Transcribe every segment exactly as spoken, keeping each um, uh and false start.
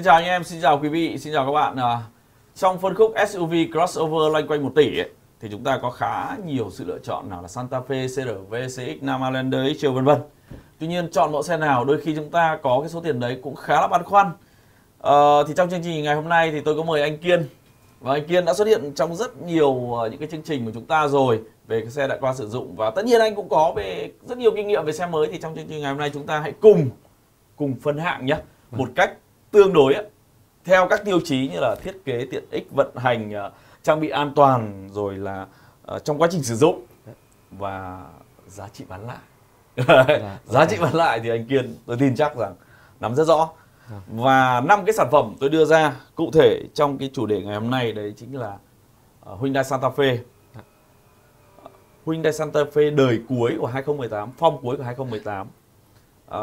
Xin chào anh em, xin chào quý vị, xin chào các bạn. À, trong phân khúc ét u vê crossover loanh quanh một tỷ ấy, thì chúng ta có khá nhiều sự lựa chọn, nào là Santa Fe, xê rờ vê, xê ích năm, Outlander, X-Trail vân vân. Tuy nhiên chọn mẫu xe nào đôi khi chúng ta có cái số tiền đấy cũng khá là băn khoăn. À, thì trong chương trình ngày hôm nay thì tôi có mời anh Kiên, và anh Kiên đã xuất hiện trong rất nhiều những cái chương trình của chúng ta rồi về cái xe đã qua sử dụng, và tất nhiên anh cũng có về rất nhiều kinh nghiệm về xe mới. Thì trong chương trình ngày hôm nay chúng ta hãy cùng cùng phân hạng nhé, một cách tương đối ấy, theo các tiêu chí như là thiết kế, tiện ích, vận hành, trang bị an toàn, rồi là uh, trong quá trình sử dụng và giá trị bán lại. Giá trị bán lại thì anh Kiên tôi tin chắc rằng nắm rất rõ. Và năm cái sản phẩm tôi đưa ra cụ thể trong cái chủ đề ngày hôm nay đấy chính là uh, Hyundai Santa Fe. Hyundai Santa Fe đời cuối của hai không một tám, form cuối của hai không một tám, uh,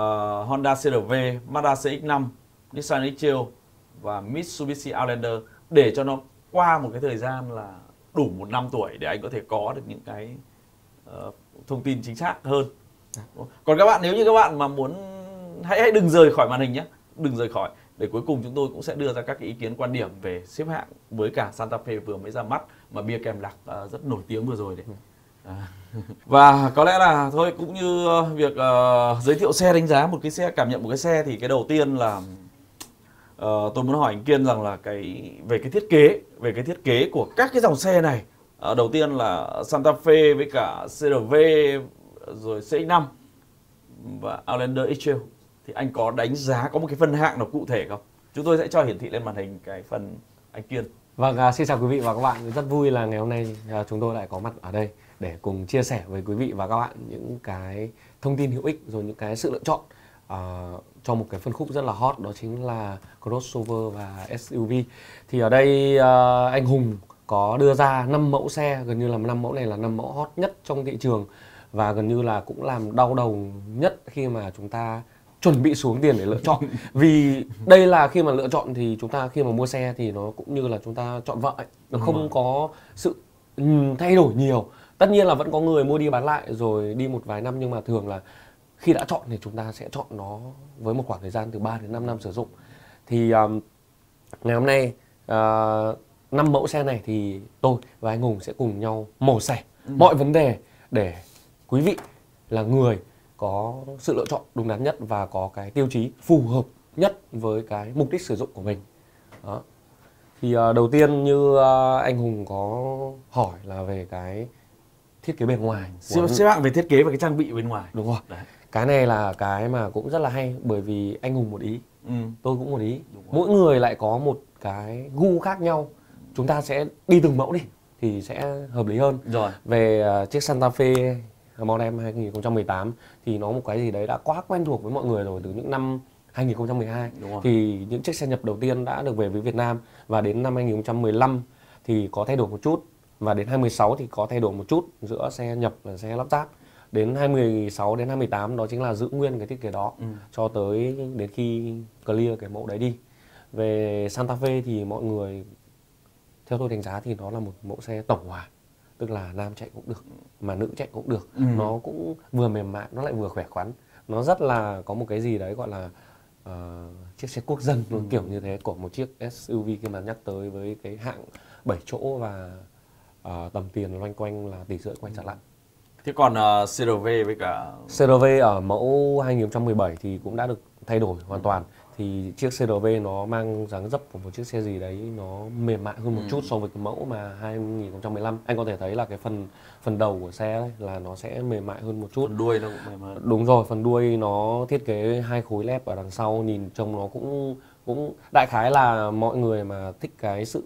Honda xê rờ-V, Mazda xê ích năm, Nissan X-Trail và Mitsubishi Outlander, để cho nó qua một cái thời gian là đủ một năm tuổi để anh có thể có được những cái uh, thông tin chính xác hơn. Còn các bạn, nếu như các bạn mà muốn, hãy, hãy đừng rời khỏi màn hình nhé, đừng rời khỏi, để cuối cùng chúng tôi cũng sẽ đưa ra các cái ý kiến quan điểm về xếp hạng với cả Santa Fe vừa mới ra mắt mà bia kèm lạc uh, rất nổi tiếng vừa rồi đấy. À. Và có lẽ là thôi, cũng như việc uh, giới thiệu xe, đánh giá một cái xe, cảm nhận một cái xe, thì cái đầu tiên là Uh, tôi muốn hỏi anh Kiên rằng là cái về cái thiết kế, về cái thiết kế của các cái dòng xe này. Uh, đầu tiên là Santa Fe với cả xê rờ-V rồi xê ích năm và Outlander, X-Trail, thì anh có đánh giá, có một cái phân hạng nào cụ thể không? Chúng tôi sẽ cho hiển thị lên màn hình cái phần anh Kiên. Vâng, uh, xin chào quý vị và các bạn. Rất vui là ngày hôm nay uh, chúng tôi lại có mặt ở đây để cùng chia sẻ với quý vị và các bạn những cái thông tin hữu ích, rồi những cái sự lựa chọn Uh, cho một cái phân khúc rất là hot, đó chính là crossover và ét u vê. Thì ở đây uh, anh Hùng có đưa ra năm mẫu xe, gần như là năm mẫu này là năm mẫu hot nhất trong thị trường, và gần như là cũng làm đau đầu nhất khi mà chúng ta chuẩn bị xuống tiền để lựa chọn. Vì đây là khi mà lựa chọn thì chúng ta, khi mà mua xe thì nó cũng như là chúng ta chọn vợ ấy, nó không ừ. có sự thay đổi nhiều. Tất nhiên là vẫn có người mua đi bán lại rồi đi một vài năm, nhưng mà thường là khi đã chọn thì chúng ta sẽ chọn nó với một khoảng thời gian từ ba đến năm năm sử dụng. Thì um, ngày hôm nay năm uh, mẫu xe này thì tôi và anh Hùng sẽ cùng nhau mổ xẻ ừ. mọi vấn đề để quý vị là người có sự lựa chọn đúng đắn nhất và có cái tiêu chí phù hợp nhất với cái mục đích sử dụng của mình. Đó. Thì uh, đầu tiên như uh, anh Hùng có hỏi là về cái thiết kế bên ngoài. Xếp hạng về thiết kế và cái trang bị bên ngoài. Đúng rồi. Đấy. Cái này là cái mà cũng rất là hay, bởi vì anh Hùng một ý, ừ. tôi cũng một ý, mỗi người lại có một cái gu khác nhau. Chúng ta sẽ đi từng mẫu đi thì sẽ hợp lý hơn. Rồi. Về uh, chiếc Santa Fe model hai không một tám thì nó một cái gì đấy đã quá quen thuộc với mọi người rồi, từ những năm hai nghìn không trăm mười hai. Đúng rồi. Thì những chiếc xe nhập đầu tiên đã được về với Việt Nam, và đến năm hai nghìn không trăm mười lăm thì có thay đổi một chút, và đến hai nghìn không trăm mười sáu thì có thay đổi một chút giữa xe nhập và xe lắp ráp. Đến hai nghìn không trăm mười sáu đến hai nghìn không trăm mười tám đó chính là giữ nguyên cái thiết kế đó ừ. cho tới đến khi clear cái mẫu đấy đi. Về Santa Fe thì mọi người, theo tôi đánh giá thì nó là một mẫu xe tổng hòa, tức là nam chạy cũng được mà nữ chạy cũng được. ừ. Nó cũng vừa mềm mại, nó lại vừa khỏe khoắn, nó rất là có một cái gì đấy gọi là uh, chiếc xe quốc dân ừ. kiểu như thế của một chiếc ét u vê khi mà nhắc tới với cái hạng bảy chỗ và Uh, tầm tiền loanh quanh là tỷ rưỡi quay trở lại. Thế còn uh, xê rờ-V với cả... xê rờ-V ở mẫu hai nghìn không trăm mười bảy thì cũng đã được thay đổi hoàn ừ. toàn. Thì chiếc xê rờ-V nó mang dáng dấp của một chiếc xe gì đấy nó mềm mại hơn một ừ. chút so với cái mẫu mà hai nghìn không trăm mười lăm. Anh có thể thấy là cái phần phần đầu của xe ấy, là nó sẽ mềm mại hơn một chút. Phần đuôi nó cũng mềm hơn. Đúng rồi, phần đuôi nó thiết kế hai khối lép ở đằng sau, nhìn trông nó cũng... cũng đại khái là mọi người mà thích cái sự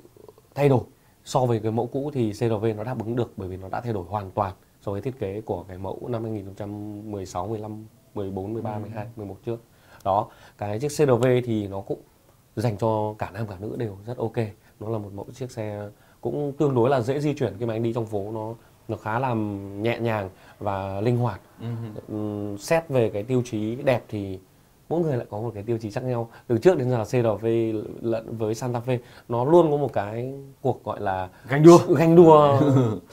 thay đổi so với cái mẫu cũ thì xê rờ-V nó đáp ứng được, bởi vì nó đã thay đổi hoàn toàn so với thiết kế của cái mẫu năm hai nghìn không trăm mười sáu, mười lăm, mười bốn, mười ba, mười hai, mười một trước. Đó, cái chiếc xê rờ-V thì nó cũng dành cho cả nam cả nữ đều rất ok. Nó là một mẫu chiếc xe cũng tương đối là dễ di chuyển khi mà anh đi trong phố, nó nó khá là nhẹ nhàng và linh hoạt. Uh-huh. Xét về cái tiêu chí đẹp thì mỗi người lại có một cái tiêu chí khác nhau. Từ trước đến giờ xê rờ-V lẫn với Santa Fe nó luôn có một cái cuộc gọi là ganh đua, ganh đua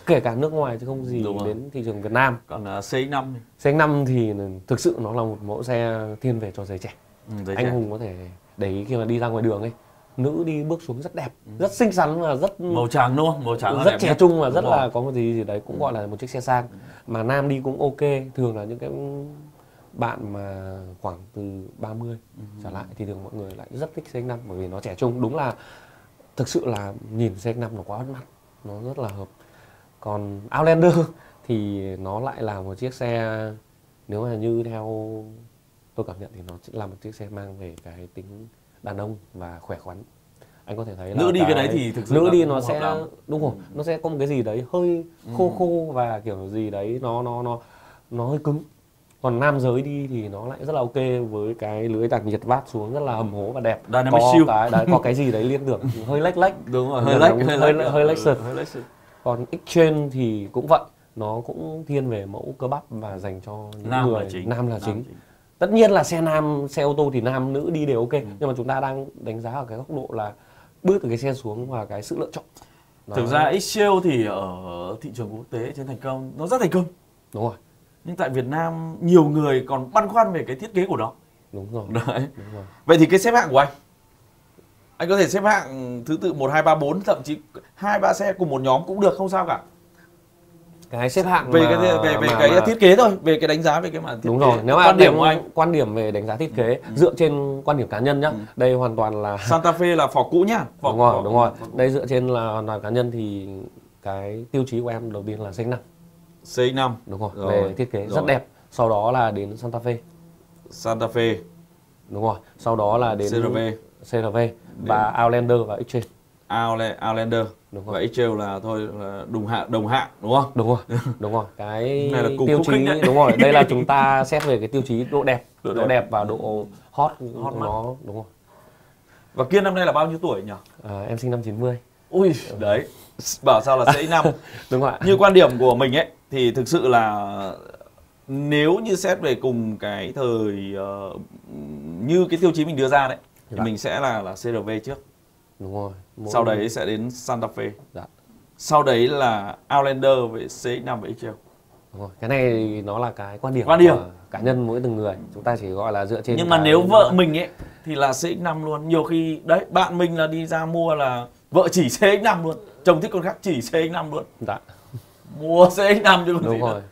kể cả nước ngoài chứ không gì đến thị trường Việt Nam. Còn uh, xê ích năm xê ích năm thì thực sự nó là một mẫu xe thiên về cho giới trẻ. Ừ, giới anh trẻ. Hùng có thể đấy, khi mà đi ra ngoài đường ấy, nữ đi bước xuống rất đẹp, rất xinh xắn và rất màu trắng luôn, màu trắng rất trẻ trung và rất đúng là rồi. Có một gì gì đấy cũng gọi là một chiếc xe sang. Mà nam đi cũng ok, thường là những cái bạn mà khoảng từ ba mươi ừ. trở lại thì thường mọi người lại rất thích xe năm, bởi vì nó trẻ trung. Đúng là thực sự là nhìn xe năm nó quá bắt mắt, nó rất là hợp. Còn Outlander thì nó lại là một chiếc xe, nếu mà như theo tôi cảm nhận thì nó là một chiếc xe mang về cái tính đàn ông và khỏe khoắn. Anh có thể thấy là nữ đi cái đấy thì thực sự nữ đi nó sẽ lắm. Đúng rồi, nó sẽ có một cái gì đấy hơi khô khô và kiểu gì đấy nó nó nó nó hơi cứng. Còn nam giới đi thì nó lại rất là ok, với cái lưới tản nhiệt vát xuống rất là hầm hố và đẹp. Đà có siêu. Cái đấy, có cái gì đấy liên tưởng hơi lách lách. Đúng rồi, hơi lách, hơi lách, hơi lách sượt. Còn X-Trail thì cũng vậy, nó cũng thiên về mẫu cơ bắp và dành cho những nam người là chính. nam là nam chính. chính. Tất nhiên là xe nam, xe ô tô thì nam nữ đi đều ok, ừ. nhưng mà chúng ta đang đánh giá ở cái góc độ là bước từ cái xe xuống và cái sự lựa chọn. Nó... Thực ra X-Trail thì ở thị trường quốc tế trên thành công, nó rất thành công. Đúng rồi. Nhưng tại Việt Nam nhiều người còn băn khoăn về cái thiết kế của nó. Đúng rồi. Đấy. Đúng rồi. Vậy thì cái xếp hạng của anh, anh có thể xếp hạng thứ tự một, hai, ba, bốn, thậm chí hai, ba xe cùng một nhóm cũng được, không sao cả. Cái xếp hạng về mà, cái về, về mà, cái mà... thiết kế thôi, về cái đánh giá về cái mảng thiết đúng kế. Rồi, nếu mà quan điểm của anh, quan điểm về đánh giá thiết kế ừ. dựa trên quan điểm cá nhân nhá. Ừ. Đây hoàn toàn là Santa Fe là Phỏ cũ nhá. Phỏ đúng rồi, phỏ, đúng rồi. Phỏ. Đây dựa trên là hoàn toàn cá nhân thì cái tiêu chí của em đầu tiên là xanh năm. xê năm đúng rồi, rồi về thiết kế rồi. Rất đẹp. Sau đó là đến Santa Fe. Santa Fe. Đúng rồi, sau đó là đến xê rờ vê, xê rờ vê và đến... Outlander và X-Trail. Outlander đúng rồi. Và X-Trail là thôi là đồng hạng, đồng hạng đúng không? Đúng rồi. Đúng rồi. Cái này là cùng tiêu chí đúng rồi, đây là chúng ta xét về cái tiêu chí độ đẹp, độ, độ đẹp. đẹp và độ hot hot nó mắt. Đúng rồi. Và Kiên năm nay là bao nhiêu tuổi nhỉ? À, em sinh năm chín mươi. Ui, đấy. Bảo sao là xê năm. Đúng rồi. Như quan điểm của mình ấy thì thực sự là nếu như xét về cùng cái thời uh, như cái tiêu chí mình đưa ra đấy thì dạ. mình sẽ là là xê rờ vê trước. Đúng rồi. Mỗi sau đấy mình... sẽ đến Santa Fe. Dạ. Sau đấy là Outlander với xê năm và X-Trail. Đúng rồi. Cái này nó là cái quan điểm, quan điểm. Của cá nhân mỗi từng người. Chúng ta chỉ gọi là dựa trên. Nhưng mà nếu vợ đó. Mình ấy thì là xê năm luôn. Nhiều khi đấy bạn mình là đi ra mua là vợ chỉ xê năm luôn, chồng thích con khác chỉ xê năm luôn. Dạ. Mua xê năm chứ còn gì nữa.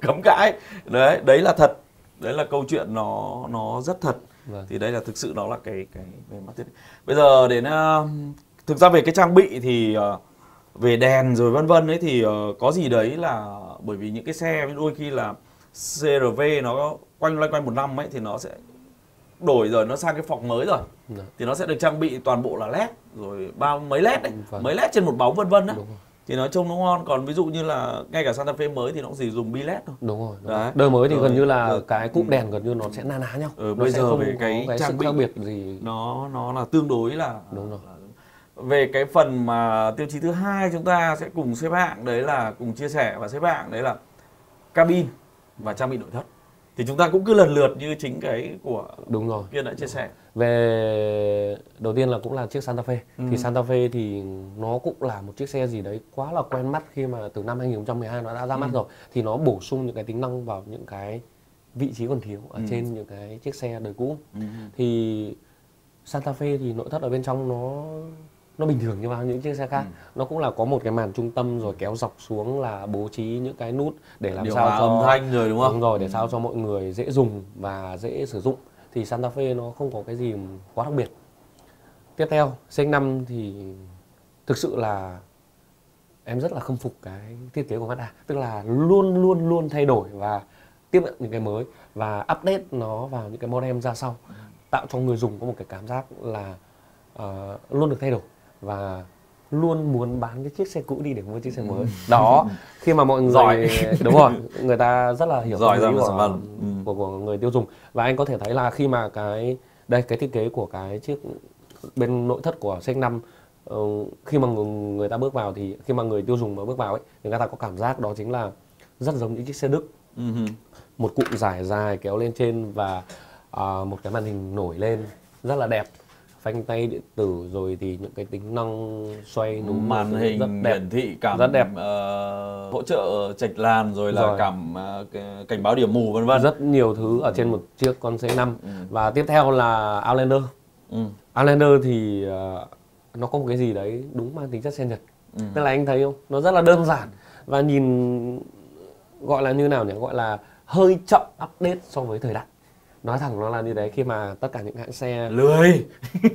Cấm cãi. Đấy, đấy là thật. Đấy là câu chuyện nó nó rất thật. Vâng. Thì đấy là thực sự nó là cái cái về mặt thiết. Bây giờ đến uh, thực ra về cái trang bị thì uh, về đèn rồi vân vân ấy thì uh, có gì đấy là bởi vì những cái xe đôi khi là xê rờ vê nó quanh loanh quanh một năm ấy thì nó sẽ đổi rồi, nó sang cái phọc mới rồi. Vâng. Thì nó sẽ được trang bị toàn bộ là led rồi bao mấy led đấy, vâng. mấy led trên một bóng vân vân á. Thì nó trông nó ngon, còn ví dụ như là ngay cả Santa Fe mới thì nó cũng chỉ dùng bi led thôi. Đúng rồi. Đúng đấy. Đời mới thì rồi, gần như là rồi. Cái cụm đèn gần như nó sẽ na ná nhau. Ừ, bây giờ về cái, cái trang bị khác biệt gì nó nó là tương đối là đúng rồi. Là, về cái phần mà tiêu chí thứ hai chúng ta sẽ cùng xếp hạng đấy là cùng chia sẻ và xếp hạng đấy là cabin và trang bị nội thất. Thì chúng ta cũng cứ lần lượt như chính cái của đúng rồi. Kiên đã chia sẻ. Về đầu tiên là cũng là chiếc Santa Fe. Ừ. Thì Santa Fe thì nó cũng là một chiếc xe gì đấy quá là quen mắt khi mà từ năm hai nghìn không trăm mười hai nó đã ra mắt ừ. rồi. Thì nó bổ sung những cái tính năng vào những cái vị trí còn thiếu ở ừ. trên những cái chiếc xe đời cũ. Ừ. Thì Santa Fe thì nội thất ở bên trong nó nó bình thường như vào những chiếc xe khác. Ừ. Nó cũng là có một cái màn trung tâm rồi kéo dọc xuống là bố trí những cái nút để làm điều sao cho âm thanh rồi đúng không? Đúng rồi, để ừ. sao cho mọi người dễ dùng và dễ sử dụng. Thì Santa Fe nó không có cái gì quá đặc biệt. Tiếp theo, xê năm thì thực sự là em rất là khâm phục cái thiết kế của Mazda, tức là luôn luôn luôn thay đổi và tiếp nhận những cái mới và update nó vào những cái model ra sau, tạo cho người dùng có một cái cảm giác là uh, luôn được thay đổi và luôn muốn bán cái chiếc xe cũ đi để mua chiếc xe mới. Ừ. Đó, khi mà mọi người giỏi. Đúng rồi, người ta rất là hiểu giỏi cái của, ừ. của của người tiêu dùng. Và anh có thể thấy là khi mà cái đây cái thiết kế của cái chiếc bên nội thất của xê năm uh, khi mà người, người ta bước vào thì khi mà người tiêu dùng mà bước vào ấy thì người ta có cảm giác đó chính là rất giống những chiếc xe Đức. Ừ. Một cụm dài dài kéo lên trên và uh, một cái màn hình nổi lên rất là đẹp. Phanh tay điện tử rồi thì những cái tính năng xoay núm màn hình rất đẹp, hiển thị cảm rất đẹp, uh, hỗ trợ chệch làn rồi là rồi. cảm uh, cảnh báo điểm mù vân vân, rất nhiều thứ ở trên một chiếc con xê năm. Ừ. Và tiếp theo là Outlander. Ừ. Outlander thì uh, nó có một cái gì đấy đúng mang tính chất xe Nhật. Ừ. Tức là anh thấy không? Nó rất là đơn giản và nhìn gọi là như nào nhỉ? Gọi là hơi chậm update so với thời đại. Nói thẳng nó là như thế, khi mà tất cả những hãng xe lười,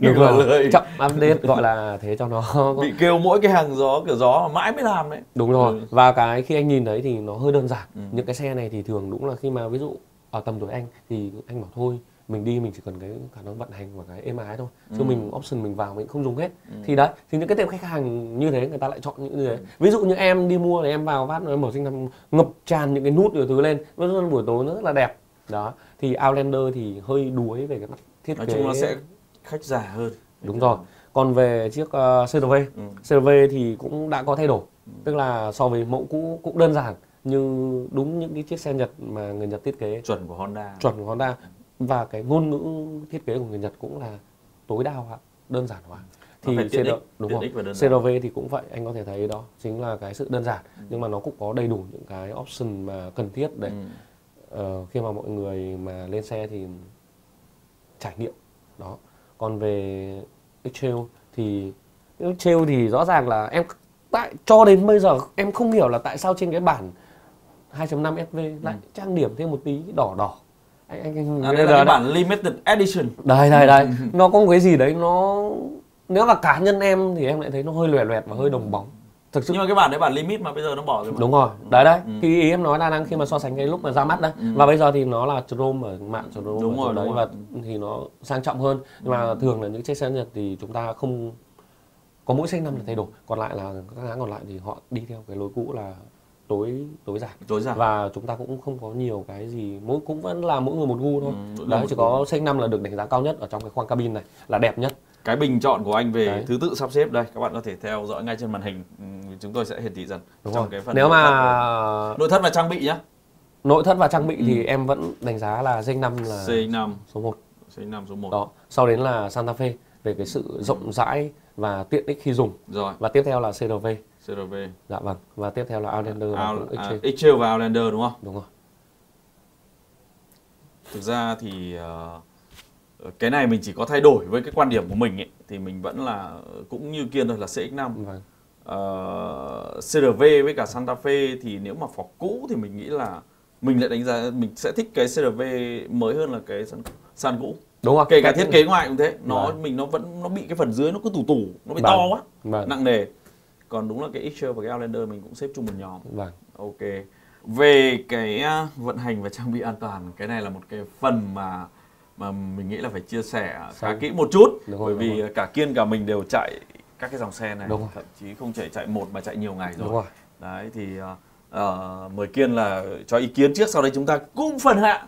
đúng là lười chậm update gọi là thế cho nó bị kêu mỗi cái hàng gió kiểu gió mà mãi mới làm đấy. Đúng rồi. Ừ. Và cái khi anh nhìn thấy thì nó hơi đơn giản. Ừ. Những cái xe này thì thường đúng là khi mà ví dụ ở tầm tuổi anh thì anh bảo thôi mình đi mình chỉ cần cái khả năng vận hành và cái êm ái thôi, chứ ừ. mình option mình vào mình không dùng hết. Ừ. Thì đấy, thì những cái tiệm khách hàng như thế người ta lại chọn những như thế. Ừ. Ví dụ như em đi mua thì em vào vát nó mở sinh năm ngập tràn những cái nút rồi thứ lên, nó buổi tối nó rất là đẹp. Đó, thì Outlander thì hơi đuối về cái mặt thiết kế. Nói chung nó sẽ khách giả hơn. Đúng rồi. Còn về chiếc uh, xê rờ vê, ừ. xê rờ vê thì cũng đã có thay đổi. Ừ. Tức là so với mẫu cũ cũng đơn giản nhưng đúng những cái chiếc xe Nhật mà người Nhật thiết kế, chuẩn của Honda. Chuẩn của Honda. Và cái ngôn ngữ thiết kế của người Nhật cũng là tối đa hóa, đơn giản hóa. Thì xê rờ vê thì cũng vậy, anh có thể thấy đó chính là cái sự đơn giản. Ừ. Nhưng mà nó cũng có đầy đủ những cái option mà cần thiết để ừ. Ờ, khi mà mọi người mà lên xe thì trải nghiệm đó. Còn về X-Trail thì X-Trail thì rõ ràng là em tại cho đến bây giờ em không hiểu là tại sao trên cái bản hai chấm năm S V lại ừ. trang điểm thêm một tí đỏ đỏ. Anh anh, anh à, đây là cái bản limited edition. Đây đây đây, nó có một cái gì đấy nó nếu là cá nhân em thì em lại thấy nó hơi loẹt loẹt và hơi đồng bóng. Thực sự nhưng mà cái bản đấy bản limit mà bây giờ nó bỏ rồi mà. Đúng rồi đấy đấy. Ừ. Thì ý em nói là đang khi mà so sánh cái lúc mà ra mắt đấy, ừ. và bây giờ thì nó là chrome ở mạng chrome đúng ở rồi, đấy đúng và rồi. Thì nó sang trọng hơn. Nhưng mà thường là những chiếc xe Nhật thì chúng ta không có mỗi sách năm là thay đổi, còn lại là các hãng còn lại thì họ đi theo cái lối cũ là tối tối giản tối giản và chúng ta cũng không có nhiều cái gì, mỗi cũng vẫn là mỗi người một gu thôi. Ừ, đấy chỉ có sách năm là được đánh giá cao nhất ở trong cái khoang cabin này, là đẹp nhất. Cái bình chọn của anh về đấy. Thứ tự sắp xếp đây, các bạn có thể theo dõi ngay trên màn hình, chúng tôi sẽ hiển thị dần. Đúng trong rồi. Cái phần nếu nội mà thất và... nội thất và trang bị nhá. Nội thất và trang bị ừ. thì em vẫn đánh giá là xê năm là xê năm số một. xê năm số một. Đó, sau đến là Santa Fe về cái sự rộng rãi và tiện ích khi dùng. Rồi. Và tiếp theo là xê rờ vê. xê rờ vê. Dạ vâng. Và tiếp theo là Outlander và X-Trail và Outlander đúng không? Đúng rồi. Thực ra thì uh... cái này mình chỉ có thay đổi với cái quan điểm của mình ấy, thì mình vẫn là cũng như kia thôi là xê ích năm. Vâng. uh, xê rờ vê với cả Santa Fe thì nếu mà phỏ cũ thì mình nghĩ là mình lại đánh giá mình sẽ thích cái xê rờ vê mới hơn là cái San, san cũ. Đúng rồi. Kể cả thiết kế ngoại cũng thế, nó vâng. mình nó vẫn nó bị cái phần dưới nó cứ tù tù, nó bị vâng. to quá, vâng. nặng nề. Còn đúng là cái X-Trail và cái Outlander mình cũng xếp chung một nhóm. Vâng. Ok. Về cái vận hành và trang bị an toàn, cái này là một cái phần mà mà mình nghĩ là phải chia sẻ khá kỹ một chút, rồi, bởi vì cả Kiên cả mình đều chạy các cái dòng xe này, thậm chí không chỉ chạy một mà chạy nhiều ngày rồi, rồi. Đấy thì uh, mời Kiên là cho ý kiến trước, sau đây chúng ta cùng phân hạng